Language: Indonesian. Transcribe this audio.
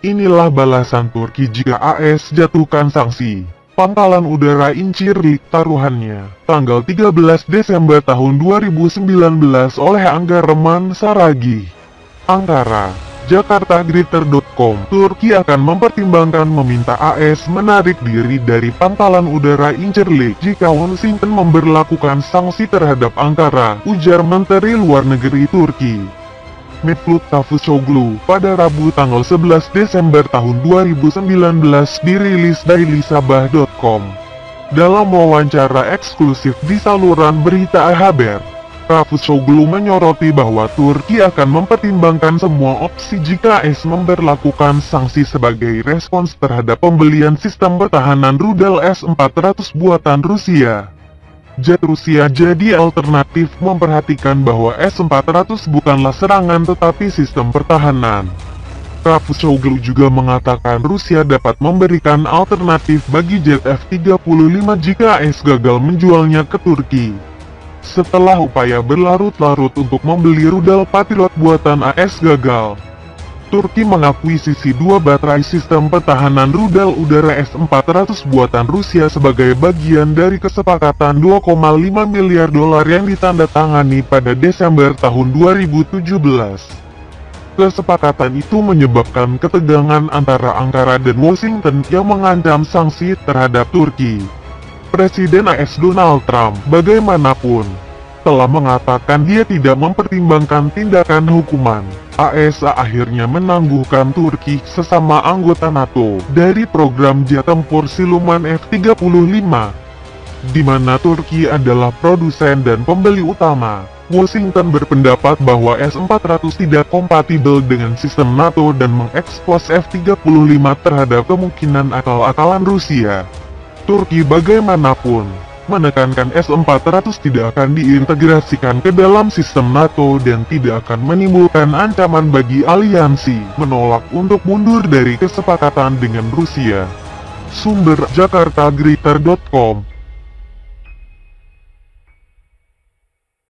Inilah balasan Turki jika AS jatuhkan sanksi. Pangkalan udara Incirlik taruhannya, tanggal 13 Desember tahun 2019 oleh Anggarman Saragih. Ankara, jakartagreater.com. Turki akan mempertimbangkan meminta AS menarik diri dari pangkalan udara Incirlik jika Washington memberlakukan sanksi terhadap Ankara, ujar Menteri Luar Negeri Turki, Mevlüt Çavuşoğlu, pada Rabu tanggal 11 Desember tahun 2019 dirilis dari sabah.com. Dalam wawancara eksklusif di saluran berita Haber, Çavuşoğlu menyoroti bahwa Turki akan mempertimbangkan semua opsi jika AS memberlakukan sanksi sebagai respons terhadap pembelian sistem pertahanan rudal S-400 buatan Rusia. Jet Rusia jadi alternatif memperhatikan bahwa S-400 bukanlah serangan tetapi sistem pertahanan. Çavuşoğlu juga mengatakan Rusia dapat memberikan alternatif bagi jet F-35 jika AS gagal menjualnya ke Turki. Setelah upaya berlarut-larut untuk membeli rudal Patriot buatan AS gagal, Turki mengakuisisi 2 baterai sistem pertahanan rudal udara S-400 buatan Rusia sebagai bagian dari kesepakatan 2,5 miliar dolar yang ditandatangani pada Desember tahun 2017. Kesepakatan itu menyebabkan ketegangan antara Ankara dan Washington yang mengancam sanksi terhadap Turki. Presiden AS Donald Trump, bagaimanapun, telah mengatakan dia tidak mempertimbangkan tindakan hukuman. AS akhirnya menangguhkan Turki sesama anggota NATO dari program jet tempur siluman F-35, di mana Turki adalah produsen dan pembeli utama. Washington berpendapat bahwa S-400 tidak kompatibel dengan sistem NATO dan mengekspos F-35 terhadap kemungkinan akal-akalan Rusia. Turki bagaimanapun menekankan S-400 tidak akan diintegrasikan ke dalam sistem NATO dan tidak akan menimbulkan ancaman bagi aliansi, menolak untuk mundur dari kesepakatan dengan Rusia. Sumber: jakartagreater.com.